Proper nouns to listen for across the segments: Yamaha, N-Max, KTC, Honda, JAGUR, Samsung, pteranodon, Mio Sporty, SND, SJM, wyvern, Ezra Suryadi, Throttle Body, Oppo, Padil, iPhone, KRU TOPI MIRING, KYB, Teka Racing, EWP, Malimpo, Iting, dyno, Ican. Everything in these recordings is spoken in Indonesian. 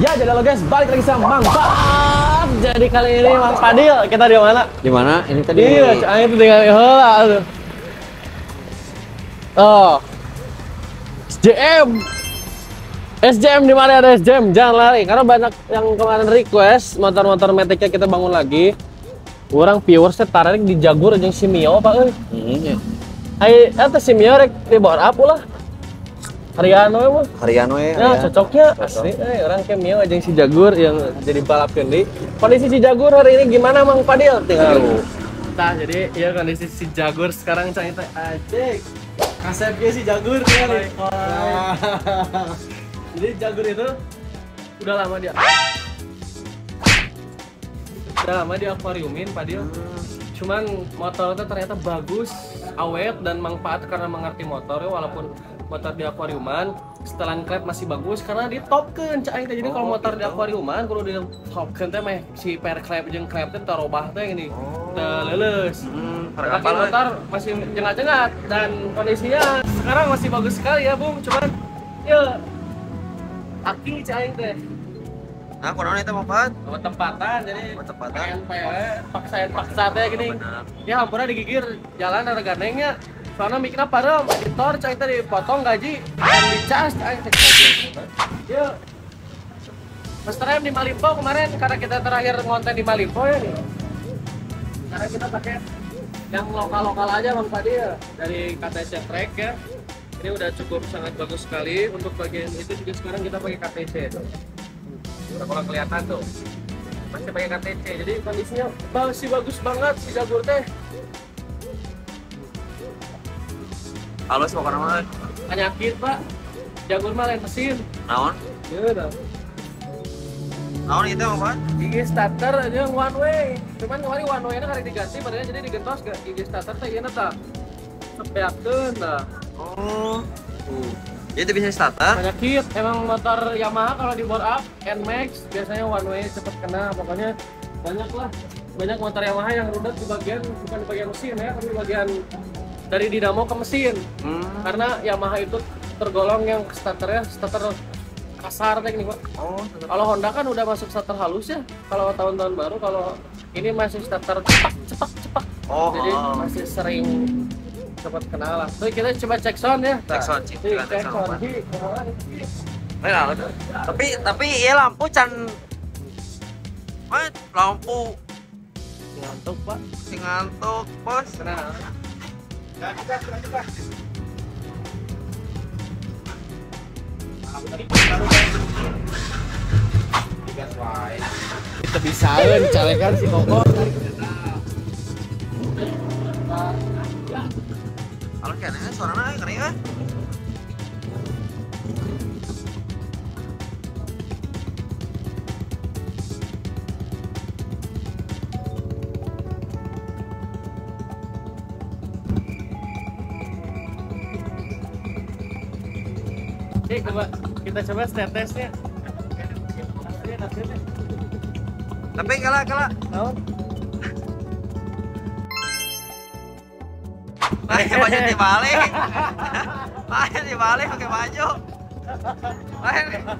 Ya, jadi lo guys, balik lagi sama Mang Pap. Jadi kali ini Mang Padil, kita di mana? Di mana? Ini tadi. Iya, ini tuh tinggal heula tuh. Oh. SJM. SJM di mana ada SJM? Jangan lari karena banyak yang kemarin request motor-motor metiknya kita bangun lagi. Orang viewersnya tarik di Jagur jeung si Mio apa euy? Heeh. Ai eta si Mio rek di bor up ulah. Hariano ya, cocoknya asli. Orang kayak Mio aja yang si Jagur yang jadi balap kendi. Kondisi si Jagur hari ini gimana Mang Padil? Tinggal. Nah jadi ya kondisi si Jagur sekarang cerita aja. Kasepnya si Jagur kali. Jadi Jagur itu udah lama dia akuariumin Padil. Cuman motor itu ternyata bagus, awet dan manfaat karena mengerti motor walaupun motor di akuariuman, setelan klep masih bagus karena di topkeun cai teh. Jadi kalau motor di akuariuman kudu di topkeun teh mah si per klep jeung klep teh tarobah teh gini. Leuleus. Harga motor masih jengat-jengat dan kondisinya sekarang masih bagus sekali ya, Bung. Cuman ya aki cai teh. Nah, kurang itu manfaat buat tempatan, jadi paksaan teh gini. Ya ampura digigir jalan ada ganengnya. Soalnya mikirnya padahal editor cai teh dipotong gaji dan dicas cai teh. Yuk Master M di Malimpo kemarin karena kita terakhir ngonten di Malimpo ya nih. Sekarang kita pakai yang lokal-lokal aja Bang Padi ya. Dari KTC Track ya. Ini udah cukup sangat bagus sekali. Untuk bagian itu juga sekarang kita pakai KTC. Udah kalau kelihatan tuh masih pakai KTC. Jadi kondisinya masih bagus banget si Jagur teh. Halus mau karena penyakit Pak. Jagur mah lain mesin. Naon? Iya dong. Naon itu apa? Gigi starter aja one way. Cuman kemarin one way-nya kali diganti badannya jadi digentos gak gigi starter teh ieu eta. Sepeakeun tah. Oh. Jadi itu bisa starter. Penyakit emang motor Yamaha kalau di bore up N-Max biasanya one way cepet kena. Pokoknya banyak motor Yamaha yang rudet di bagian bukan di bagian mesin ya, tapi di bagian dari dinamo ke mesin, karena Yamaha itu tergolong yang starter kasar teknik Pak. Oh, kalau Honda kan udah masuk starter halus ya, kalau tahun-tahun baru. Kalau ini masih starter cepak. Oh, jadi masih sering cepat kenal lah. Tuh kita coba cek sound ya. Cek sound. Tapi ya lampu can. What? Lampu. Ngantuk Pak. Ngantuk bos. Kenal. Coba. Kita bisa mencalekan si Koko. Kalau kayaknya suaranya keren kan? Kita coba step-testnya. Tapi kalah. Tahun. Banyak dibalik pakai baju. Mana kan?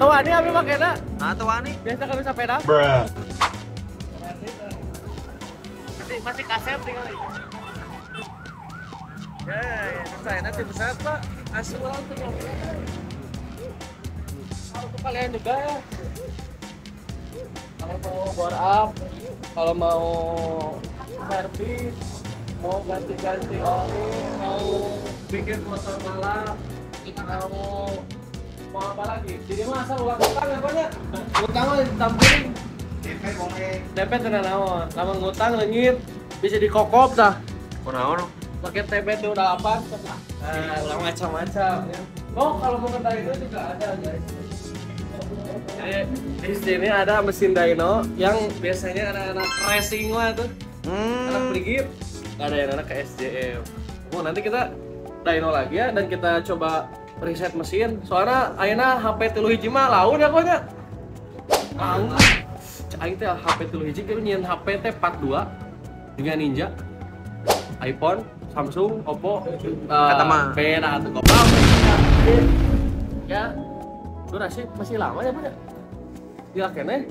Tuani abi pakai nak? Ah tuani. Biasa kami sampai nak. Masih kaset tinggal. Saya nanti besar Pak, asli orang tuh kalau ke kalian juga ya. Kalau mau bore up, kalau mau servis, mau ganti-ganti oli, mau bikin motor balap, mau apa lagi? Jadi mah asal utang ya banyak. Utang mah ditambahin. DP bonge. DP tenan naon? Lamun ngutang leungit bisa dikokop tah. Kunaon? Pakai TB tuh udah 8 setelah ulang macam-macam ya. Oh kalau mau ke dyno juga ada guys. Jadi di sini ada mesin dyno yang biasanya anak-anak racing lah tuh, anak brigit, ada yang anak ke SJM. Oh nanti kita dyno lagi ya dan kita coba reset mesin. Soalnya ayeuna HP 3 hiji mah laun ya konya. Laun. Aing teh HP 3 hiji kieu nyieun HP teh 42 dengan Ninja, iPhone, Samsung, Oppo, kata mah beda atau kopam. Ya. Durasi masih lama ya, Bunda. Ya keneh.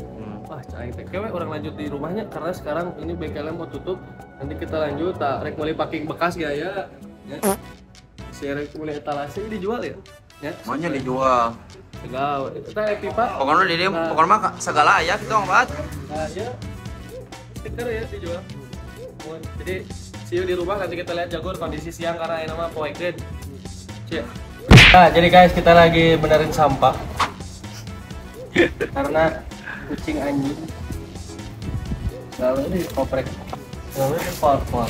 Wah, cai teh kewe orang lanjut di rumahnya karena sekarang ini bengkelnya mau tutup. Nanti kita lanjut rek mulai parking bekas ya ya. Si rek mulai etalase dijual ya? Ya. Maunya dijual. Segala kita rek pipa. Pokoknya di dieu pokoknya mah segala aya kita ngobat. Nah, ya. Stiker ya dijual. Jadi yuk di rumah nanti kita lihat Jagur kondisi siang karena ini nama power grid. Nah jadi guys kita lagi benerin sampah karena kucing anjing lalu ini koprek lalu ini power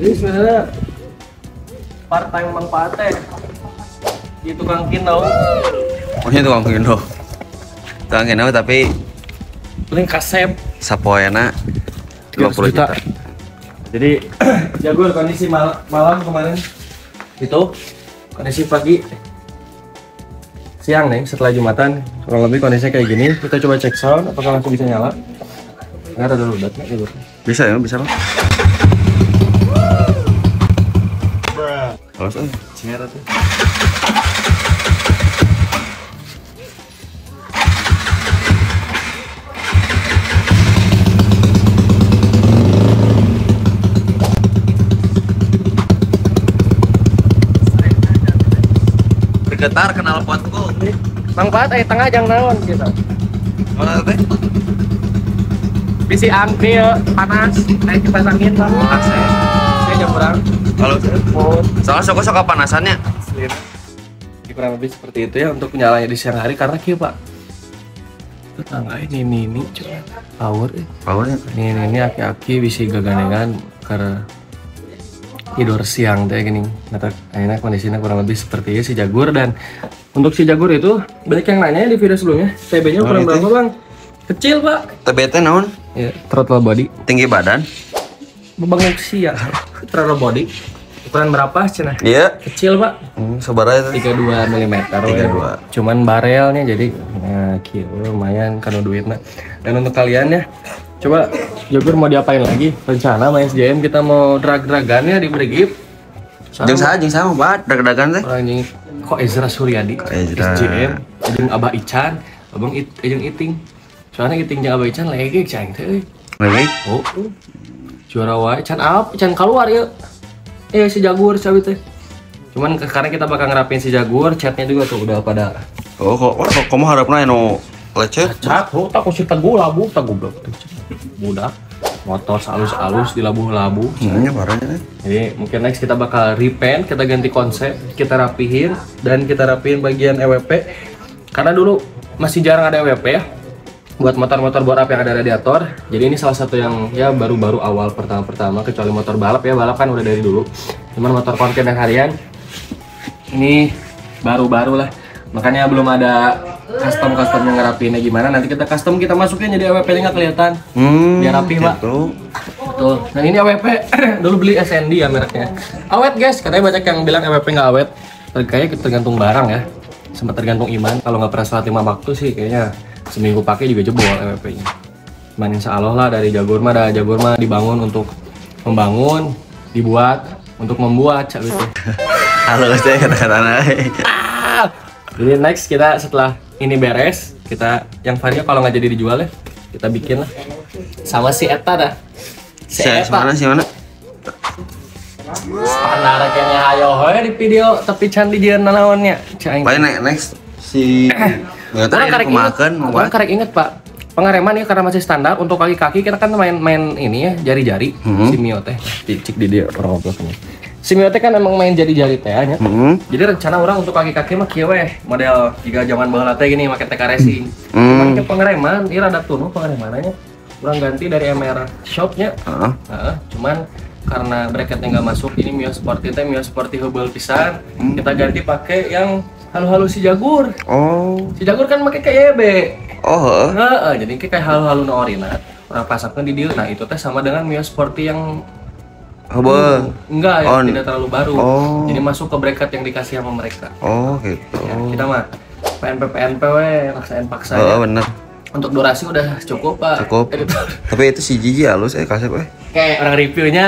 ini sebenarnya part time manfaatnya di tukang kino. Oh ini tukang kino tangan aku tapi paling kasep sapoena 20 juta. Jadi Jagur kondisi malam kemarin itu kondisi pagi siang nih setelah Jumatan kurang lebih kondisinya kayak gini. Kita coba cek sound apakah langsung bisa nyala. Enggak ada dulu datanya Jagur. Bisa ya, bisa Pak. Kalau sound cingera tuh. Getar kenal potku. Manfaat tengah jang naon gitu. Mana teh? Bisi angkil panas, naik kipas angin lah. AC. Saya nyebrang. Kalau soalnya sok-sok kepanasannya. Kurang lebih seperti itu ya untuk nyalanya di siang hari karena kieu, Pak. Tetangga ini cuy. Power. Powernya ini aki-aki bisi gaganengan karena tidur siang teh gini. Akhirnya kondisinya kurang lebih seperti si Jagur. Dan untuk si Jagur itu banyak yang nanya di video sebelumnya TB nya ukuran berapa Bang? Kecil Pak. TB nya naon? Ya, Throttle Body. Tinggi badan? Bebanguk sia. Throttle Body ukuran berapa cenah? Iya. Kecil Pak. Sebaranya 32 mm. 32. Cuman barelnya jadi nah kieu lumayan kanu duitna. Dan untuk kalian ya coba Jagur mau diapain lagi? Rencana main SJM kita mau drag-dragannya di Brigip. Jeng sama banget drag-dragan teh. Orang jeng kok Ezra Suryadi, SJM, jeng Abah Ican, Abang jeng Iting. Soalnya Iting jeng Abah Ican lagi cang teh. Lagi? Oh. Juara wae Ican up, Ican keluar ya. Si Jagur sabi teh. Cuman karena kita bakal ngerapin si Jagur, chatnya juga tuh udah pada. Oh kok kamu harapna anu lecet? Cat, oh tak usir teguh labu, teguh blok tuh. Mudah motor halus-halus di labu-labu jadi mungkin next kita bakal repaint, kita ganti konsep, kita rapihin dan kita rapihin bagian EWP karena dulu masih jarang ada EWP ya buat motor-motor bore up yang ada radiator. Jadi ini salah satu yang ya baru-baru awal pertama-pertama kecuali motor balap ya, balap kan udah dari dulu cuman motor konten yang harian ini baru-baru lah makanya belum ada custom yang ngerapinnya gimana. Nanti kita custom kita masukin jadi AWP nya nggak kelihatan biar rapi gitu. Pak betul. Nah ini AWP dulu beli SND ya mereknya awet guys katanya banyak yang bilang AWP nggak awet kayaknya tergantung barang ya sempat tergantung iman. Kalau nggak pernah sholat 5 waktu sih kayaknya seminggu pakai juga jebol AWP nya cuman insya Allah lah dari Jagur mah dibangun untuk membangun dibuat untuk membuat cak gitu. Halo saya kata-kata. Jadi next kita setelah ini beres, kita yang vario kalau nggak jadi dijual ya, kita bikin lah sama si Eta dah. Si Eta mana sih mana? Standar kayaknya ayo hoy di video tapi can di dia nanaonnya. Baik next si orang karek makan orang karek inget pak pengereman ya karena masih standar untuk kaki-kaki kita kan main-main ini ya jari-jari si Mio teh cicik di dia orang belakangnya. Si Mio teh kan emang main jari-jari teh nya. Jadi rencana orang untuk kaki-kaki mah kieu weh model jika zaman baheula teh gini make Teka Racing. Cuman ke pengereman ieu rada tunuh pengeremannya. Urang ganti dari MR shopnya. Cuman karena bracketnya nggak masuk ini Mio Sporty teh Mio Sporty heubeuh pisan. Kita ganti pakai yang halu-halu si Jagur. Oh. Si Jagur kan make KYB. Oh, heeh. Jadi kayak halu-halu nu orinat. Urang pasapkeun di dieu. Nah, itu teh sama dengan Mio Sporty yang enggak ya, tidak terlalu baru. Jadi masuk ke bracket yang dikasih sama mereka. Oh gitu ya, kita mah PNPW rasain paksa ya. Bener. Untuk durasi udah cukup pak. Cukup editor. Tapi itu si Gigi halus kasep kayak orang reviewnya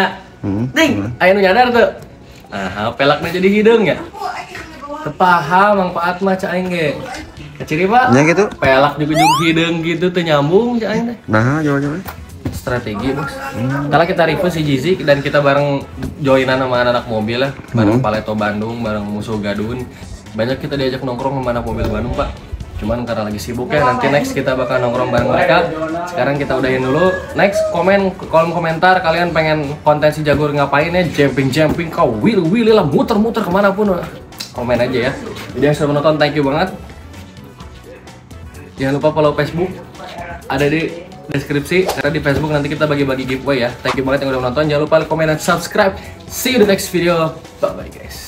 ding ayo nyadar tuh. Nah pelaknya jadi hidung ya kepaham manfaat mah cak aing ge keciri pak ya gitu pelak diujung hidung gitu tuh nyambung cak aing teh. Nah jauh-jauh strategi bos. Kalau kita review si Jizi dan kita bareng joinan sama anak mobil lah, bareng Paleto Bandung, bareng Musuh Gadun. Banyak kita diajak nongkrong sama anak mobil Bandung pak. Cuman karena lagi sibuk ya, nanti next kita bakal nongkrong bareng mereka. Sekarang kita udahin dulu. Next komen kolom komentar kalian pengen konten si Jagur ngapain ya? Jumping kau wheel lah muter kemanapun komen aja ya. Jadi yang sudah menonton thank you banget. Jangan lupa follow Facebook. Ada di deskripsi karena di Facebook nanti kita bagi-bagi giveaway ya. Thank you banget yang udah menonton. Jangan lupa komen dan subscribe. See you the next video. Bye bye guys.